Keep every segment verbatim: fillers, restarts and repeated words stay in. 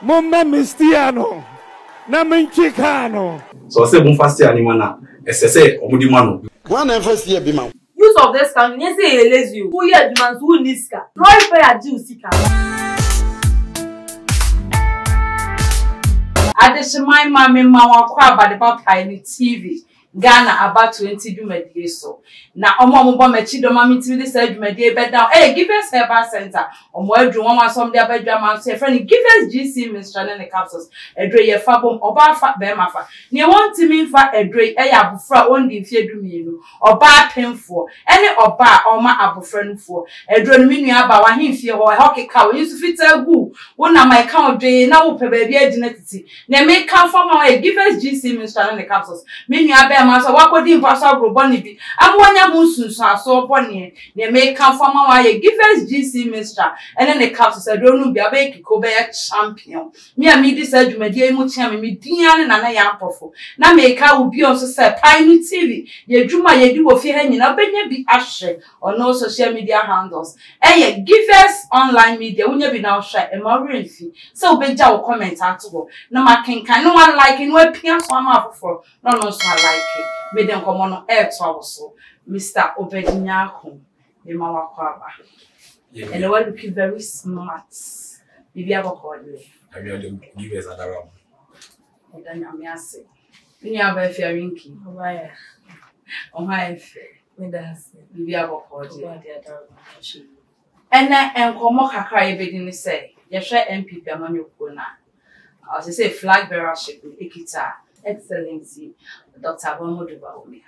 Mumma Mistiano, Naminchicano. So I say, Mufasi Animana, S S A, Omudimano. One F S year Biman. Use of this can you say, Elezu, who you are demands who Niska, Roy Fair Jusica. Additionally, Mammy Mawa Crab at the Baptine T V. Ghana about twenty do my day so. Now, Omo Bomber Chido Mammy to the said my day bed down. Hey, give us Herbal Center. Or more do one some day bedroom and say, friend, give us G C Mister and the capsules. A dray a fabum or bar fat bemafa. Near one teaming fat a dray a abufra only if you do me or bar pin for any or bar or my abu friend for a drone mini about one him fear or a hockey cow. You fit a goo. One of my count day now, baby identity. They may come from our give us G C Mister and the capsules. Mini so what could impossible bonnie I'm one moon so bonnie. They may come from our give us G C Mister and then the capsules I don't be a bake champion. Me and me decided my dear Mucham, me Dian and I am powerful. Now make I will be also said, Pine T V. Ye drew my do of your hanging up and be ashamed or no social media handles. And give us online media when you be now shy and more real fee. So be jaw comment at all. No, my king can no one like in where Pierce one up for no no so like. Made them come on air to our soul, Mister Obedinyakun, the Mawakwaba. And the one looking very smart. Maybe I will call you. I mean, give us another round. And then I'm asking. You have a fair rinky. Why? Oh, my fair. Maybe I will call you. And then, and Komoka cry, bidding say, yes, share M P P among your corner. As I say, flag bearer ship with Ikita. Excellency, Doctor BAWUMIA.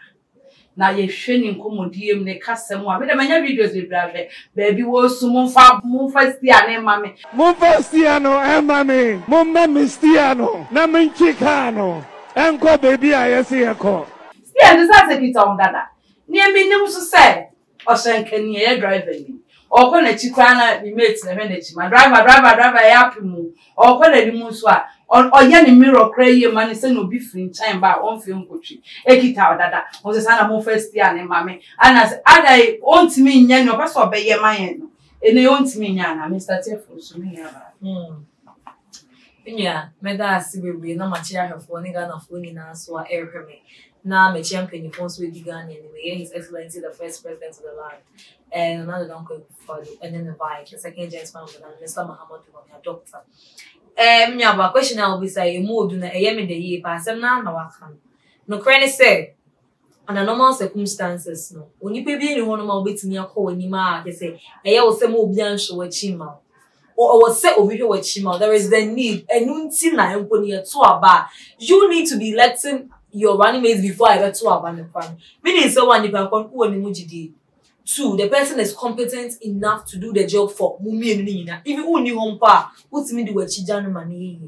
Now you're training Comodium, the Casamua, but the many videos we brave, baby was to Monfa, Monfastiano, Mammy, Monfastiano, and Mammy, Mumma Mistiano, Namin Chicano, and call baby. I see a call. Yeah, this has a bit on that. Near me, no, so say, or shank can ye driving me. Or when a chicana, you made the minute, my driver, driver, driver, I have to move, or when a demuswa. On Oyani mirror cray your money send no beef in time by one film country. Ekita dada on the sana mo first year and mammy. And as other aunt me yan no pass or be ye my end. And they aunt me yana, Mister Tiffle, so me. Hm. Yeah, Medas will be no material of one gun of winning us or air permit. Now, my champion, your phones will be gone anyway. His Excellency, the first president of the land, and another uncle for the and then the bike, the second gentleman of the land, Mister Muhammad, your doctor. Um, yeah, but question I will be saying, Mood, and I am in the year, but I'm not now. No, Cranny said, under normal circumstances, no. When you be in one of my bits in your call, and you mark, they say, I also moved down to a chima. Or I was set over here with chima. There is the need, and until I am putting a tour bar, you need to be letting your running mates before I get to a banner plan. Meaning, someone if I can who an emoji did. Two, the person is competent enough to do the job for Mumi and Nina. Even who knew Hompa, what's me do a Chijan money?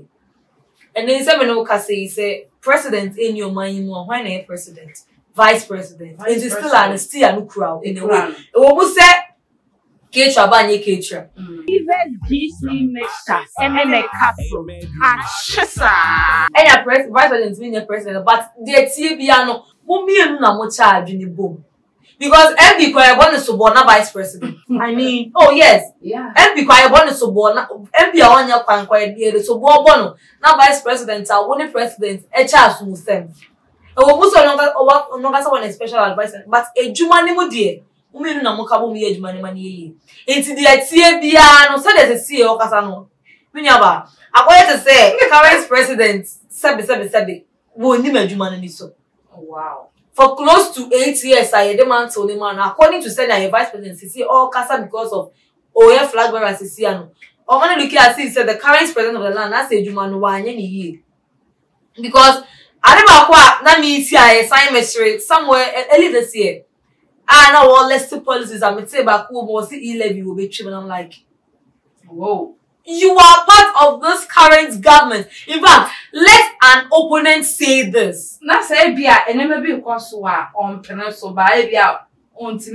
And then seven Okase say, President in your mind, when a president, vice president, and it's still an still a new crowd in the way. Almost said, Ketra Banye Ketra. Even G C Mister M M A Castle, Achisa. And a president, vice president, being a president, but the T B A no, Mumi and Nina more charge in the boom. Because M B Kwaya born is suborna vice president. I mean, oh yes, yeah. M B Kwaya born is suborna. M B Awanya Kwaya near the suborn. Now vice president, our only president, a charge to send. And we must no longer someone a special advisor, but a Jumani Mudia. Umi no mukabu mi a Jumani mani. Into the T B A no, so there's a C E O Casano. Minyaba, I want to say, the current president, Sabi Sabi Sabi, will name a Jumani so. Wow. For close to eight years, I demand to the man, according to said that vice president Sisi all Casa because of Oya flag bearer Sisiano. Or when I look at it, said the current president of the land, I say Jumano Wanyani. Because I never quite that means I sign my straight somewhere early this year. I know all less policies I may say back who was the levy will be cheap, and I'm like, whoa. You are part of this current government. In fact, let an opponent say this. That's That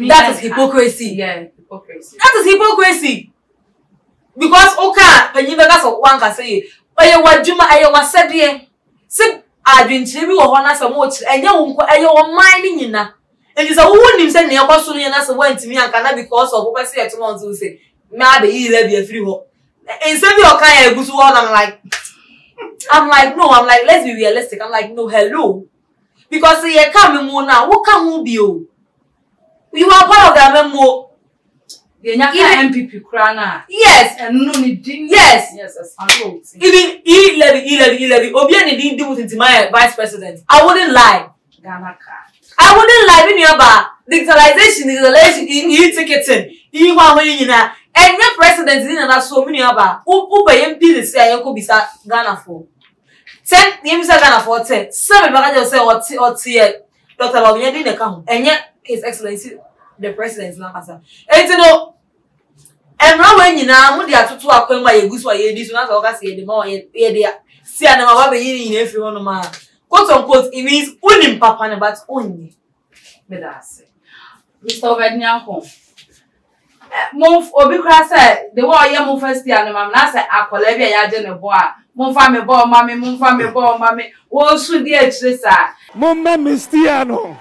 is hypocrisy. Yeah, hypocrisy. That is hypocrisy. Because okay, when you guys are one can say, "Oya wajuma, oya wasebiye." Say, "I don't believe you are not so much." And you are, you are mining in that. And you say, "Who names say you are not so much?" And you say, "Why? Because of what I say, I don't want to say." Maybe he left you free. Instead of kind of I'm like, I'm like, no, I'm like, let's be realistic. I'm like, no, hello. Because you come more now, what can you be? You are part of the M M O. Even M P P Krana. Yes. And no need. Yes. Yes. As I know. Even he levy, he levy, he levy. Obiani didn't deal with my vice president. I wouldn't lie. Ghana card. I wouldn't lie. We knew about digitalization, digitalization, e ticketing, e wahoyi na. And your president didn't have so many about. Who pay M P the say I could be sa Ghana for. Ten, you say Ghana for ten. Seven, but I just say what what year Doctor Obiani didn't come. And yet His Excellency. The president is not answering. And you know, and now when you know, they are too too acquainted with Gusu or Yedisu, not all guys here. The more here, they see and my baby here in every one of my quote unquote. It means only papa, but only. But that's it. Mister Obedniakon, move Obikra said the war year move first year and my man said I call every year Jane Boa. Move family Boa, mommy, move family Boa, mommy. Oh, should the expressa. Move mommy Stiano,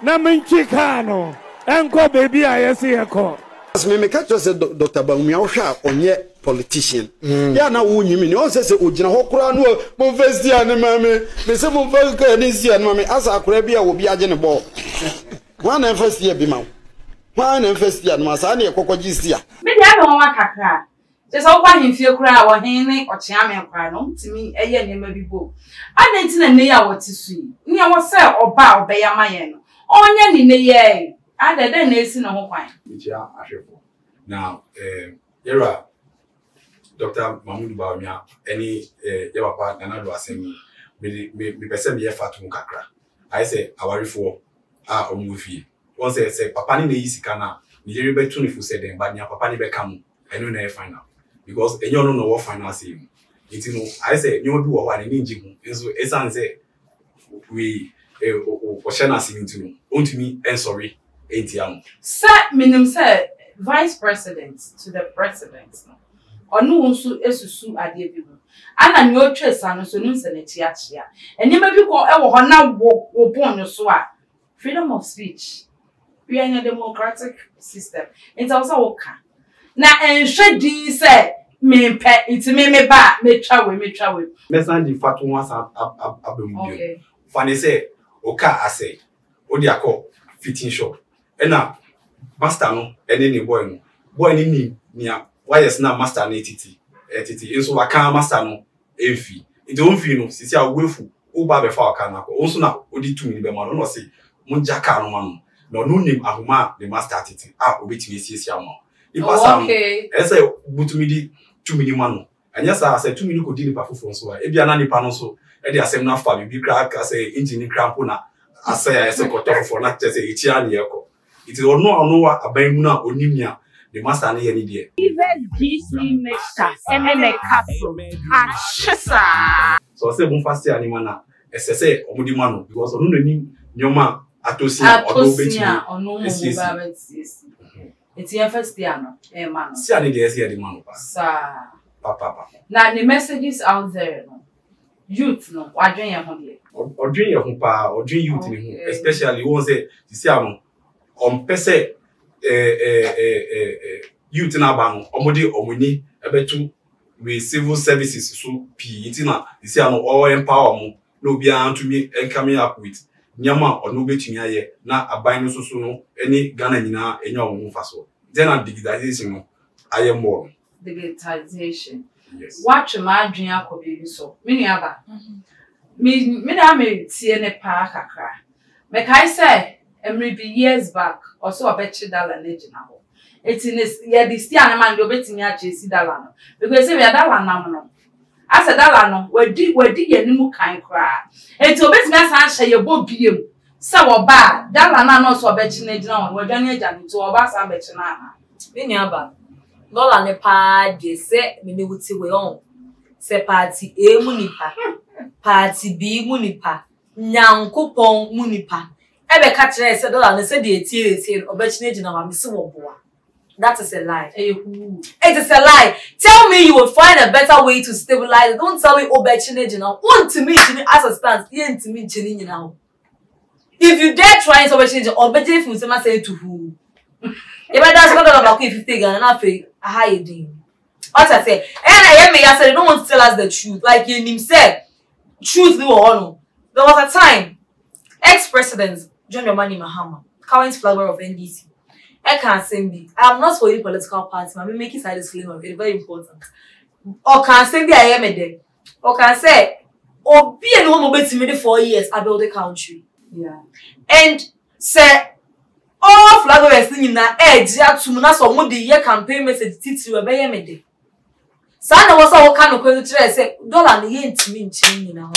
na minchikano. Uncle baby, I see a call. As me make just a Doctor Bawumia on your politician. Yeah, now you mean you says Ujina Hokura no Monfestia and Mammy, Miss Monfesca and Isia and Mammy, as I could be, I will be a general. One and first year be mouth. One and first year, Masani, Cocogisia. Maybe I don't want a crack. Just open him feel cry or Henry or Chiamian cry, no, to me, a year name may bo. I didn't know near what to see. Near what sell or bow by a man. On your knee. I didn't listen to her. Now, era Doctor Mahmoud Bawumia, any your partner, Nanaaddo Asemi, me person be fatu kakra. I say, our four are on movie. Once I say, Papa ni easy kana, ni jeribe tuni fu said them, but ni Papa ni be kamu. I know na final because any no know what final say. It you know, I say, you do what ni njimu. Enso esan say we o o shana sing to no. Don't me and sorry. Sir, minimum sir, vice president to the president. Or no one so is so idea people. And I know chess and so no senatia. And you may be called ever now walk upon your swa. Freedom of speech. We are in a democratic system. It's also okay. Now, and shed din said, me pet, it's me me ba, me travel, me travel. Messenger fat once I've been moving. Fanny say, okay, I say, what do you call fitting shop? Ena master no ene ni boy no boy ni ni nia wires na master na etiti etiti enso waka master no efi ite o nfi no sisi awefu o ba be fa waka na ko onso na odi two ni be ma no no se mo jaka no ma no no no nim ahoma the master etiti ah obetimi sisi ama the pastor ese butumi di two ni ma no anya sa say two ni ko di ni pa fofo onso wa e bia na ni pa no so e dey asem na fa bi kra ka say engine kra po na asaya ese ko to fofo na che say ichi ani e ko. It is or no, no, a Bamuna or Nimia, the master and any dear. Even G C Mesa, M M A Castle, and Chessa. So I said, Monfastia Animana, as I say, Omudimano, because on the name, Yoma, Atosia, or Nobetia, or no, it's your first piano, eh, man. Sally, there's here the man, sir. Papa. Now the messages out there, youth, no, or dream your home, or dream your home, or dream youth in the home, especially once the Siamo. On pese youth na bang omodi omuni ebetu we civil services so pi na isi ano all empower mo no be an to me coming up with nyama ono betumi aye na aban no soso no any Ghana nyina enya owo faso then na digitalization no aye more digitalization yes watch ma adwen akobe so me ni aba me me na me tie ne pa kakra me kai say maybe years back, or so a betchy dollar legend. It's in this, yeah, this tea and a man, you're betting at J C Dalano. Because if you're Dalano, no. As a Dalano, where did you no kind cry? And to bet me as I your book be you. So bad, Dalana no so betching a down, where Johnny Jan to a bass and betchana. Vinaba, Lola Nepa, they say, Minuti we own. Say party A munipa, party B munipa, Nan Coupon munipa. Ebe kachire ese dollar ne se de etie etie obechinage na mami se wo boa. That is a lie. It is a lie. Tell me you will find a better way to stabilize. Don't tell me obechinage na want to me chini as a stance yen to me chini nyina. If you dare try obechinage obechinage you say to who. Ebe that's not about fifty Ghana na fe a high din. What I say? And I am said don't want to tell us the truth. Like you himself, truth they were on. There was a time, ex-president John Dramani Mahama, current flagbearer of N D C. I can't send me. I'm not for any political party. I'm making side disclaimer. It's very important. Or can send me. I am a day. Or can say, or be a woman who been four years. I built the country. Yeah. And say. All flagbearers in na edge at Sumuna so mo dey hear campaign message titi we be hear me dey. Sana was all kind of crazy say dollar ni yen timi ntimi na ho.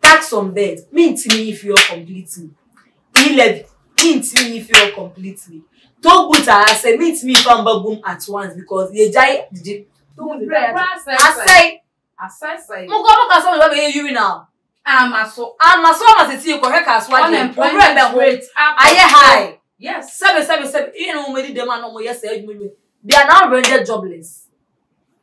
Tax on bed, me ntimi if you completely. E levy, me ntimi if you completely. Talk good I say me ntimi if am boom at once because ye jai dey. I say I say. Mo go make so we be urinal. I'm so I'm as long as it's you correct as one unemployment rate. I hear high. Yes, seven, seven, seven. You know, many them are no more. Yes, they are now rendered jobless.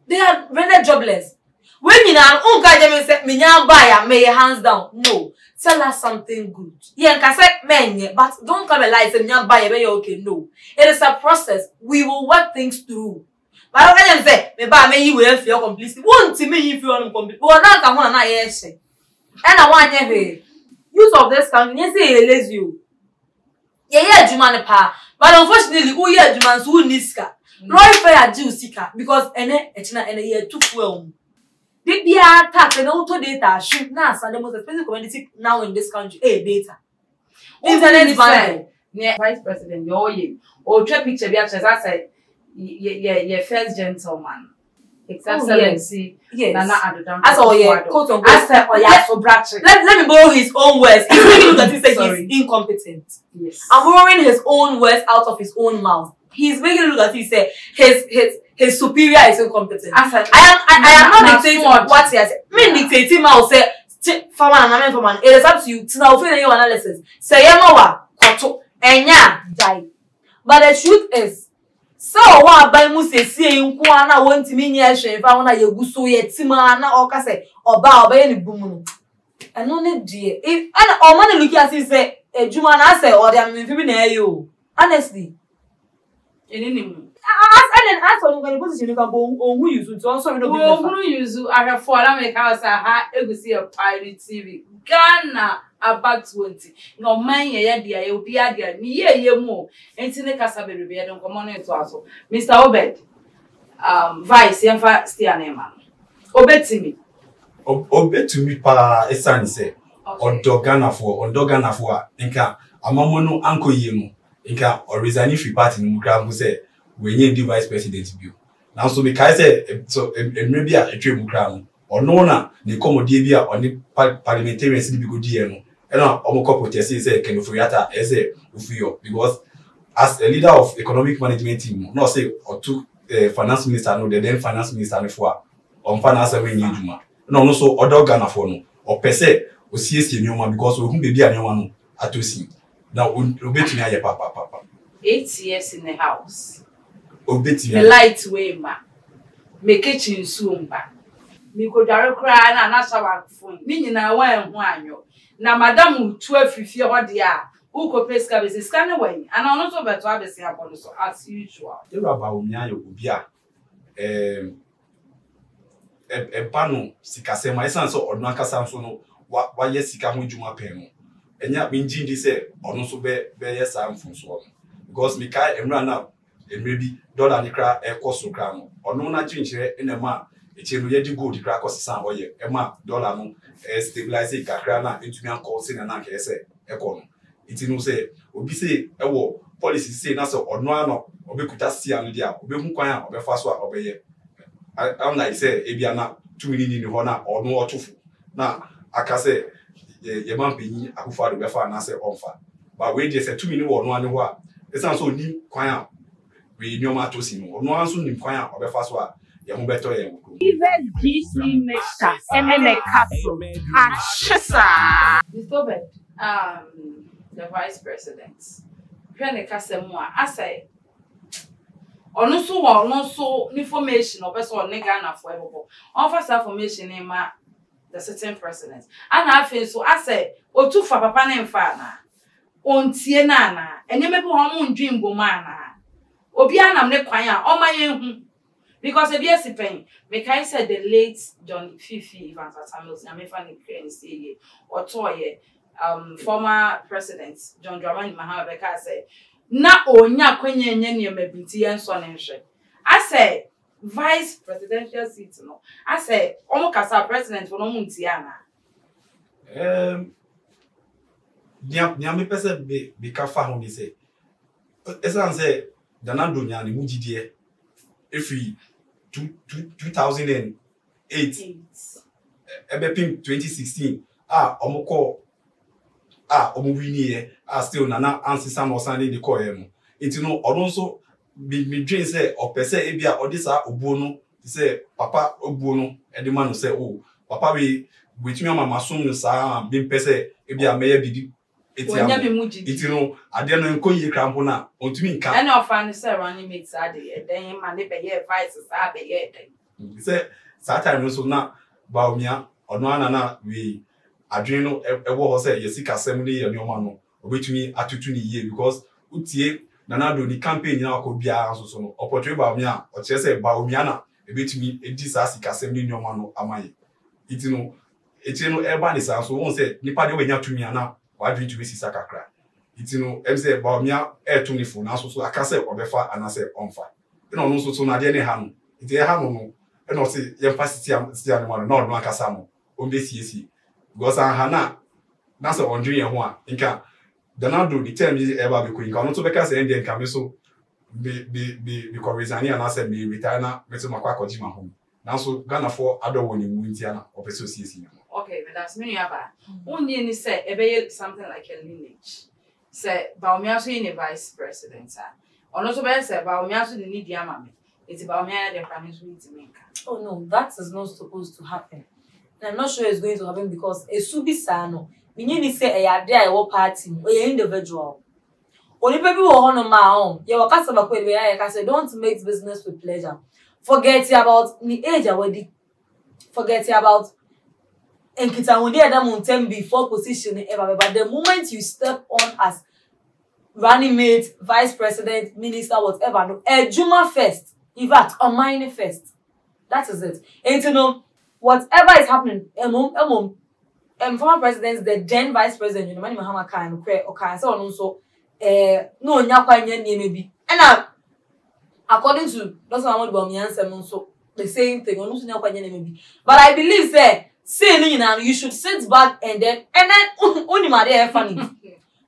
They are rendered jobless. When you know, uncle, they say, "Me now buy me hands down." No, tell us something good. Yeah, can say men, but don't come and lie. Say me now buy me okay. No, it is a process. We will work things through. But when them say me buy me, you will feel complicit. Won't me if you are complicit. But now come on, now yes. And I want to use of this can you say it you. Yeah, yeah, Juman pa. But unfortunately, who yeah Juman's who niska. Roy fair Jew seeker because any etna and a year too well. Did be attack and auto data shoot nas and the most expensive commodity now in this country? Eh, data. Internet is fine. Yeah, Vice President, you're you. Or trap picture be as I said, yeah, yeah, first gentleman. Excellency, oh, yes. Nana Addo. That's all, yeah. Quote unquote. I said, oh, yeah, so Bratchett. Let, let me borrow his own words. He's making that he said he's incompetent. Yes. I'm borrowing his own words out of his own mouth. He's making it look that he said his his his superior is incompetent. I said, I am I, I am not dictating what he has said. Me dictating I'll say farmer and man for man. It is up to you to now fill in your analysis. Say Yamawa, Koto, Enya, die. But the truth is. So what by Musa seeing Kuana won't mean yes, if I want your gusso yet, Timana or Cassay or Bow by any boom. And only dear, if and all money look as he said, a Jumana say, or damn, if you near you. Honestly, in any mood. I then asked on the position of a bone or who you should also know who you do. I have four make house. I ever see a pirate T V. Ghana. About twenty. No man, yeah, dear, you'll be a dear, me, yeah, more. And Sine Casabe, we don't come on into us. Mister Obed, um, Vice, and Stianema. Obed to me. Obed to me, pa, a son, say, or Dogana for, or Dogana for, Inca, a momono uncle Yemo, Inca, or resign if you part in Mugram, who say, when you do Vice President, you. Now, so because so maybe a tribal crown, or Nona, the Commodivia, or the parliamentarian, the good D M. And I'm a couple of years ago, can you forget because as a leader of economic management team, not say or two uh, finance minister, no, the then finance minister before on finance and money Juma. No, no, so other Ghana for no or per se or C S C new man because we won't be anyone at to see now. Obey to me, papa, papa. Eight years in the house. Obey to me. The light way, ma. Make kitchen soon, ma. Me go direct cry and I shall phone. Meaning I want one. Now, Madame, twelve, if you are there, who could pay scabies is kind of way, and I'm not over to have a say upon us as usual. You are Baumia, you are a panel, Sicasa, my son, or Nanka Samson, why yes, Sicamu Juma Pemo, and yet, mean, Jindy said, or no so bear Sam from Swan, because Mikai and ran up, and maybe Dollar Nicra, a cost of crown, or no, not change in a man. It's a really good crack of sound or a map, dollar, a stabilizing Kakrana, into me and call sin and anchor, a corner. It's no say, Obi say, a war, policy say, Nassau or no, or be could see an idea, or be Mukaya, or be fast one, or be I'm like say, Ebiana, two million in the honor or no or two. Now, I can say, your man being a father, the Befa, and I say, Onfa. But we just said two million or no one who are. It sounds so new, quiet. We know my tossing, or no one soon in quiet, or be fast one. Even G C Mixer and a castle. Mister Obed, um, the Vice President, when the castle more, I say, or no so or no so information or person or Ghana for everybody. On first information, in my the certain president. And I feel so. I say, oh, two for Papa and Fana, on Tienana, and you may go home dream go mana. Obiana, I'm not crying. Oh my. Because if yes, make I said the late John Fifi Evans at Samuels, I'm a or Toye, um, former president John Dramani Mahama Beka said, "Na onya kwenye nyenye mebinti yansonenshe." I say vice presidential seat no. I say omo kasa president for no muntiana. Um, niya niya me pesa be be kafa home say. Esa anse danando niya ni mujidie. Every two, two, two thousand eight, eight. twenty sixteen, ah, I'm call, ah, I'm winning, ah, still, Nana, answer some or Sunday, the call him. It's you know, or also, me, me, dream say, or per se, Abia, or this are Obono, say, Papa Obono, and the man who say, oh, Papa, we, with me, Mamma, soon, sir, being per se, Abia, may be. It's you know, I don't know, call you crampona, or to me, can I find sir running made Saturday, then my neighbor here vices are the air. Say, Saturday, so now, Baumia, or no, Nana, we Adreno, a war say, you seek assembly and your man, which me at twenty years, because Utie, Nanado, the campaign now could be our so, or portray Baumia, or just say Baumiana, a bit me, a disaster assembly in your man, am I? It's you know, it's you know, everybody is also won't say, Nipadi when you're to me now. Why do you miss his sakakra? It's you know, M C Baumia air twenty four now, so I can say or befa and I say on fire. You know, no so not any ham. It's a ham, and not say your facility and one, not Blancasamo, on this C C. Because I Hana, that's a one dream one, in can. Donaldo, the term is ever be quick. Not to because Indian can be so be be be because any and I said me retire now, Mister Macquaco Jim home. Now so Ghana for other one in Wintiana or Pessoci. Okay, but that's me about. Only any say about something like a lineage. Say, Baumia so in a vice president, sir. Or not so bad, say, Baumia so the need the armament. It's Baumia the prime minister maker. Oh no, that is not supposed to happen. And I'm not sure it's going to happen because a subisano, meaning you say a day or party or an individual. Only people who are on my own, your customer could be like I said, don't make business with pleasure. Forget about the age already. Forget about. And Kitamudi before position ever, but the moment you step on as running mate, vice president, minister, whatever, no, a Juma first, in fact, a minor first. That is it. And you know, whatever is happening, among among and former presidents, the then vice president, you know, Mani Mahama Khan, okay, so on so, eh, no, Nyakwa Nyan maybe. And according to Doctor Mahmoud Bawumia's sermon, so the same thing, on Nyakwa Nyan maybe. But I believe that. Say, you should sit back and then, and then, only my dear family.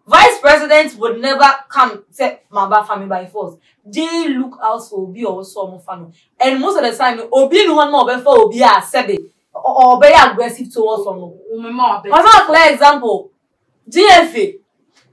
Vice presidents would never come, say, my family by force. They look out for Obi or some family. And most of the time, Obi no one more before Obi are said or be aggressive towards someone. For example, G F A,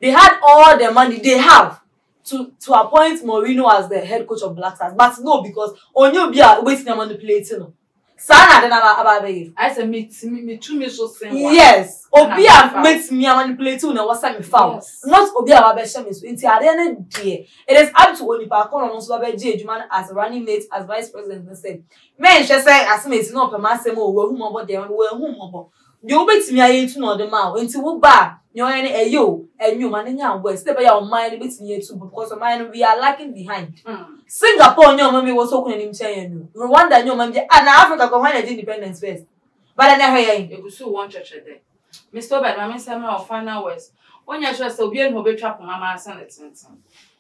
they had all the money they have to, to appoint Moreno as the head coach of Black Stars. But no, because only Obi are waiting them on the plate, you know. Sana then about it. I said me me two me so same. Yes. Obia makes me a manipulate too. Now what's that me found? Not Obia about shame is. It's at the end of the day. It is up to only park on us about J. Juman as running mate as vice president. They say, man, she say as me it's not a man say more. Where whom about there and where whom about. You bet me I ain't to know the man. Into what bar? You any a you and you man in your way. Step by your mind. Bet me too because mine we are lacking behind. Singapore, your mommy was talking in him saying, Rwanda, your mommy, and Africa combined independence first. But I never hear you. You could still want church there. Mister Badman, Samuel, or final words. When you trust Obian, who be trapped for Mamma Sanderson.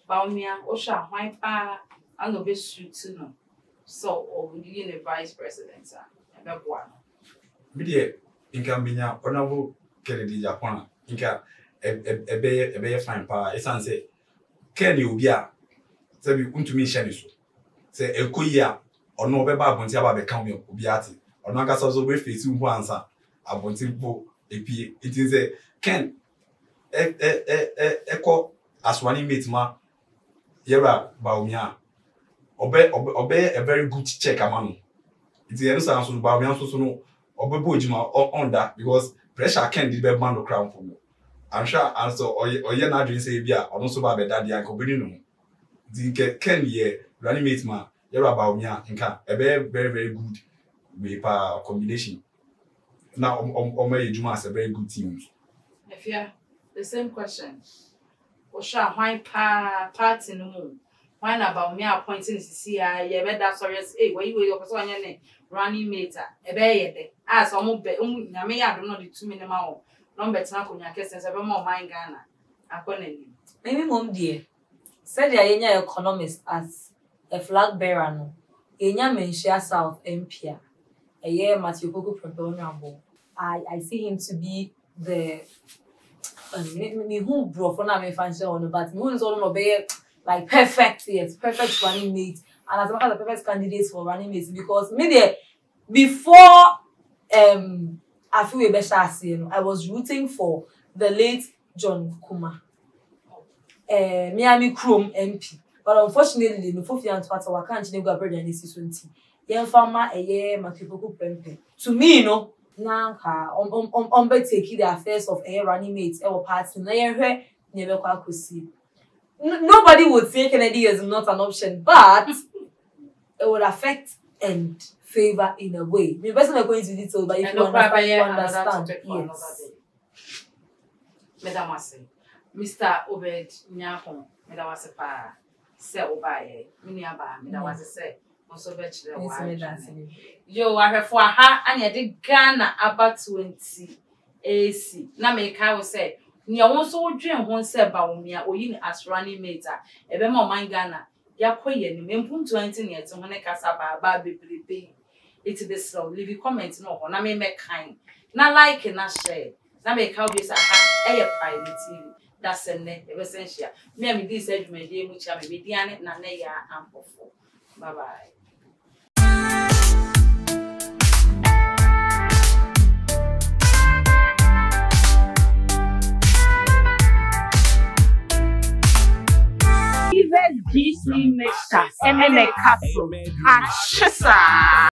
Baumia, Osha, my father, and the best suit to know. So, or being a vice president, sir. And that one. Media, in Gambia, Honorable Kennedy Japona, in Gambia, a bay, a bay fine power, a sunset. Can you be a? Say we want to meet Shanisu. Say Ekoya or no be ba abonti aba be kan we obiati. Or no gaso so we face we answer abonti bo epi. It is say Ken e e e e eko aswani mate ma yera Baumia. Obe obe a very good check amano. It is yero san so Baumia so so no obe bo ejuma under because pressure Ken did be man the crown for me. I'm sure answer oye na dream say bia or no so ba be daddy and obini no. The Ken year running mate ma yera Baumia in can a very very very good way combination. Now um um Juma is a very good team. If you the same question, Osha why pa party no When about me appointing to see her, you better sorry, hey, where you were your person, running meter, a bay, as almost be, I may have not the two minimal. No better not on your cases, ever more mine Ghana. I couldn't. Maybe, mom dear, said the Ayena economist as a flag bearer, no, Ayena Menshia South Empire, a year Matthew Coco Proponable. I I see him to be the me who brought for now, my fancy on, but me who's all obey. Like perfect, yes, perfect running mate, and as well as the perfect candidates for running mates because maybe before um I feel a better I was rooting for the late John Kuma, uh, Miami Chrome M P, but unfortunately, no fourth year and twat or can't go abroad and this is twenty. Young farmer, a year, my people who to me, you know, Nanka, um, um, um, take the affairs of a running mates or parts in the never could see. Nobody would say Kennedy is not an option, but it would affect and favor in a way. The person is going to detail, but if and you understand, you understand. Yes. Madam Mister Obed Nyakon, Madam Wasepa, say Obaye, Minyaba, Madam Wasese, also Bachelor. Yo, I have for her, and I did Ghana about twenty A C. Now, make her say. Nya wonso dwen ho se Bawumia oyi ni as running mate a ebe ma man Ghana ya koye ni mempuntu anti ne ete ho ne kasa ba ba bebrebe iti be so leave comment no ho na me make kind na like na share na me ka obi sa ha eye private T V that's a ne ebe sensia me am this judgment dey mu chia me be dia ne na ne ya ampofo bye bye. G C Mixer and a castle.